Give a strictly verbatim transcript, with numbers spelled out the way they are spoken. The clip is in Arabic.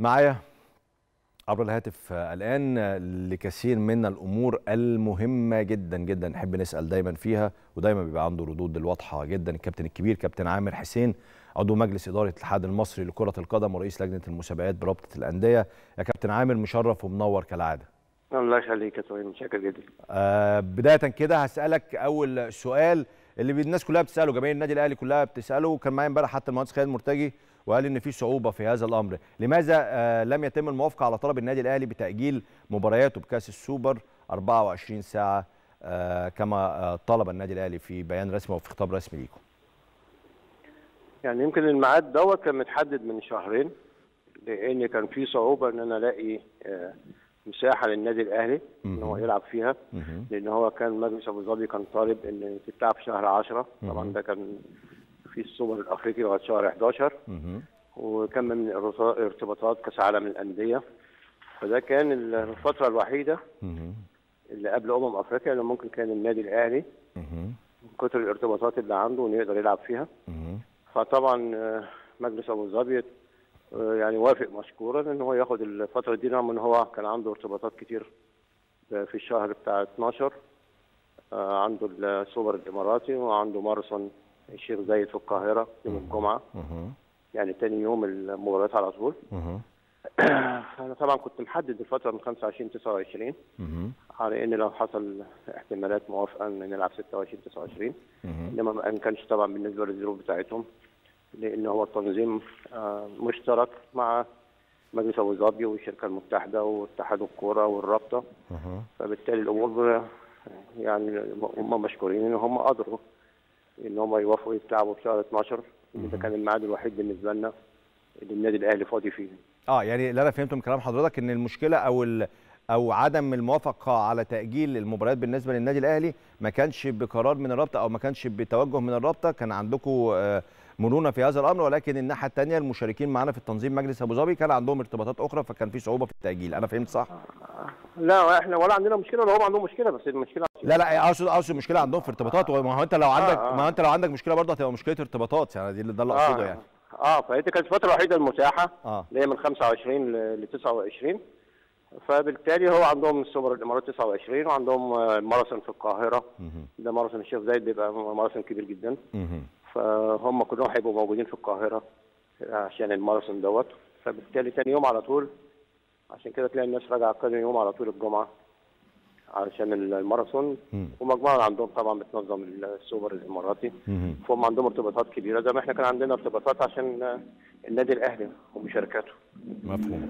معايا عبر الهاتف الآن لكثير من الأمور المهمة جدا جدا نحب نسأل دايما فيها، ودايما بيبقى عنده ردود الواضحة جدا الكابتن الكبير كابتن عامر حسين، عضو مجلس إدارة الاتحاد المصري لكرة القدم ورئيس لجنة المسابقات برابطة الأندية. يا كابتن عامر مشرف ومنور كالعادة. الله يخليك يا طويل، متشكر جدا. آه بداية كده هسألك أول سؤال اللي الناس كلها بتسأله، جماهير النادي الأهلي كلها بتسأله، وكان معايا امبارح حتى المهندس خالد مرتجي وقال ان في صعوبه في هذا الامر. لماذا لم يتم الموافقه على طلب النادي الاهلي بتاجيل مبارياته بكاس السوبر أربعة وعشرين ساعه كما طلب النادي الاهلي في بيان رسمي وفي خطاب رسمي ليكم؟ يعني يمكن الميعاد دوت كان متحدد من شهرين، لان كان في صعوبه ان انا الاقي مساحه للنادي الاهلي ان هو يلعب فيها، لان هو كان مجلس ابو ظبي كان طالب ان تتلعب في شهر عشرة. طبعا ده كان في السوبر الافريقي لغايه شهر احد عشر، وكان من ارتباطات كاس عالم الانديه، فده كان الفتره الوحيده اللي قبل امم افريقيا اللي ممكن كان النادي الاهلي من كتر الارتباطات اللي عنده انه يقدر يلعب فيها. فطبعا مجلس ابو ظبي يعني وافق مشكورا ان هو ياخد الفتره دي، رغم ان هو كان عنده ارتباطات كتير في الشهر بتاع اتناشر، عنده السوبر الاماراتي وعنده ماراثون الشيخ زايد في القاهرة يوم الجمعة، يعني تاني يوم المباريات على طول. أنا طبعا كنت محدد الفترة من خمسة وعشرين تسعة وعشرين على إن لو حصل احتمالات موافقة إن نلعب ستة وعشرين تسعة وعشرين، إنما ما أمكنش طبعا بالنسبة للظروف بتاعتهم، لأن هو التنظيم مشترك مع مجلس أبو ظبي والشركة المتحدة واتحاد الكورة والرابطة، فبالتالي الأمور يعني هم مشكورين إن هم قدروا ان هم يوافقوا يتلعبوا في شهر اتناشر، ده كان الميعاد الوحيد بالنسبه لنا اللي النادي الاهلي فاضي فيه. اه يعني اللي انا فهمته من كلام حضرتك ان المشكله او او عدم الموافقه على تاجيل المباريات بالنسبه للنادي الاهلي ما كانش بقرار من الرابطه او ما كانش بتوجه من الرابطه، كان عندكم مرونه في هذا الامر، ولكن الناحيه الثانيه المشاركين معانا في التنظيم مجلس ابو ظبي كان عندهم ارتباطات اخرى فكان في صعوبه في التاجيل. انا فهمت صح؟ لا احنا ولا عندنا مشكله ولا هم عندهم مشكله، بس المشكله لا لا اقصد اقصد مشكله عندهم في ارتباطات. ما هو انت لو عندك آه آه ما هو انت لو عندك مشكله برضه هتبقى مشكله ارتباطات، يعني دي ده اللي اقصده. آه يعني اه فهي كانت الفتره الوحيده المتاحه اللي آه هي من خمسة وعشرين ل تسعة وعشرين، فبالتالي هو عندهم السوبر الامارات تسعة وعشرين وعندهم ماراثون في القاهره، ده ماراثون الشيخ زايد بيبقى ماراثون كبير جدا، فهم كلهم هيبقوا موجودين في القاهره عشان الماراثون دوت، فبالتالي ثاني يوم على طول، عشان كده تلاقي الناس راجعه ثاني يوم على طول الجمعه علشان الماراثون، ومجموعه عندهم طبعا بتنظم السوبر الاماراتي، فهم عندهم ارتباطات كبيره زي ما احنا كان عندنا ارتباطات عشان النادي الاهلي ومشاركاته. مفهوم.